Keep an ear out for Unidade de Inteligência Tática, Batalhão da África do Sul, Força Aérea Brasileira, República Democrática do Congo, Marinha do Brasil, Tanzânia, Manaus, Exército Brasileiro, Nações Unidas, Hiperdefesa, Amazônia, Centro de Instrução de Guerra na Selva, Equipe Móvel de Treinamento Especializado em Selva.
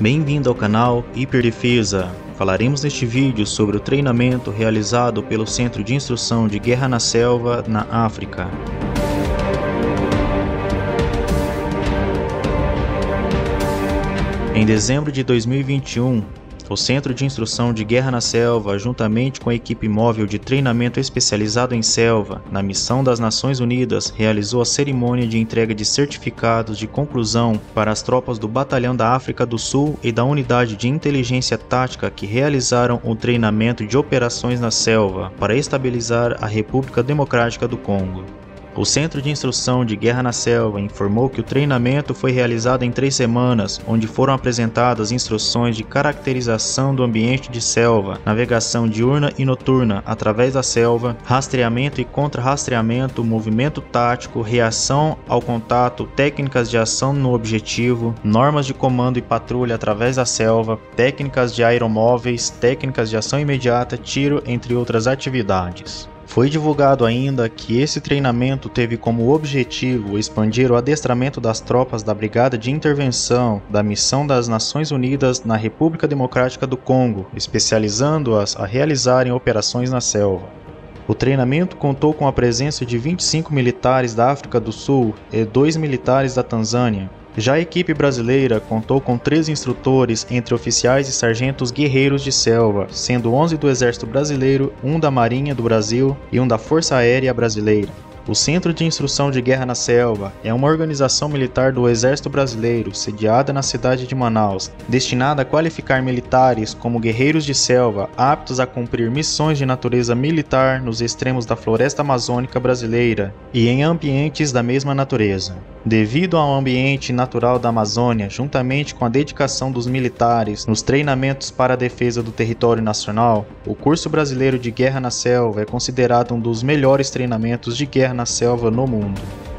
Bem-vindo ao canal Hiperdefesa. Falaremos neste vídeo sobre o treinamento realizado pelo Centro de Instrução de Guerra na Selva, na África. Em dezembro de 2021, o Centro de Instrução de Guerra na Selva, juntamente com a equipe móvel de treinamento especializado em selva, na missão das Nações Unidas, realizou a cerimônia de entrega de certificados de conclusão para as tropas do Batalhão da África do Sul e da Unidade de Inteligência Tática que realizaram o treinamento de operações na selva para estabilizar a República Democrática do Congo. O Centro de Instrução de Guerra na Selva informou que o treinamento foi realizado em 3 semanas, onde foram apresentadas instruções de caracterização do ambiente de selva, navegação diurna e noturna através da selva, rastreamento e contra-rastreamento, movimento tático, reação ao contato, técnicas de ação no objetivo, normas de comando e patrulha através da selva, técnicas de aeromóveis, técnicas de ação imediata, tiro, entre outras atividades. Foi divulgado ainda que esse treinamento teve como objetivo expandir o adestramento das tropas da Brigada de Intervenção da Missão das Nações Unidas na República Democrática do Congo, especializando-as a realizarem operações na selva. O treinamento contou com a presença de 25 militares da África do Sul e 2 militares da Tanzânia. Já a equipe brasileira contou com 3 instrutores, entre oficiais e sargentos guerreiros de selva, sendo 11 do Exército Brasileiro, 1 da Marinha do Brasil e 1 da Força Aérea Brasileira. O Centro de Instrução de Guerra na Selva é uma organização militar do Exército Brasileiro, sediada na cidade de Manaus, destinada a qualificar militares como guerreiros de selva, aptos a cumprir missões de natureza militar nos extremos da floresta amazônica brasileira e em ambientes da mesma natureza. Devido ao ambiente natural da Amazônia, juntamente com a dedicação dos militares nos treinamentos para a defesa do território nacional, o curso brasileiro de Guerra na Selva é considerado um dos melhores treinamentos de guerra na selva no mundo.